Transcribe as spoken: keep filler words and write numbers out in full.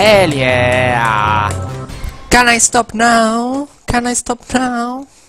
Hell yeah! Can I stop now? Can I stop now?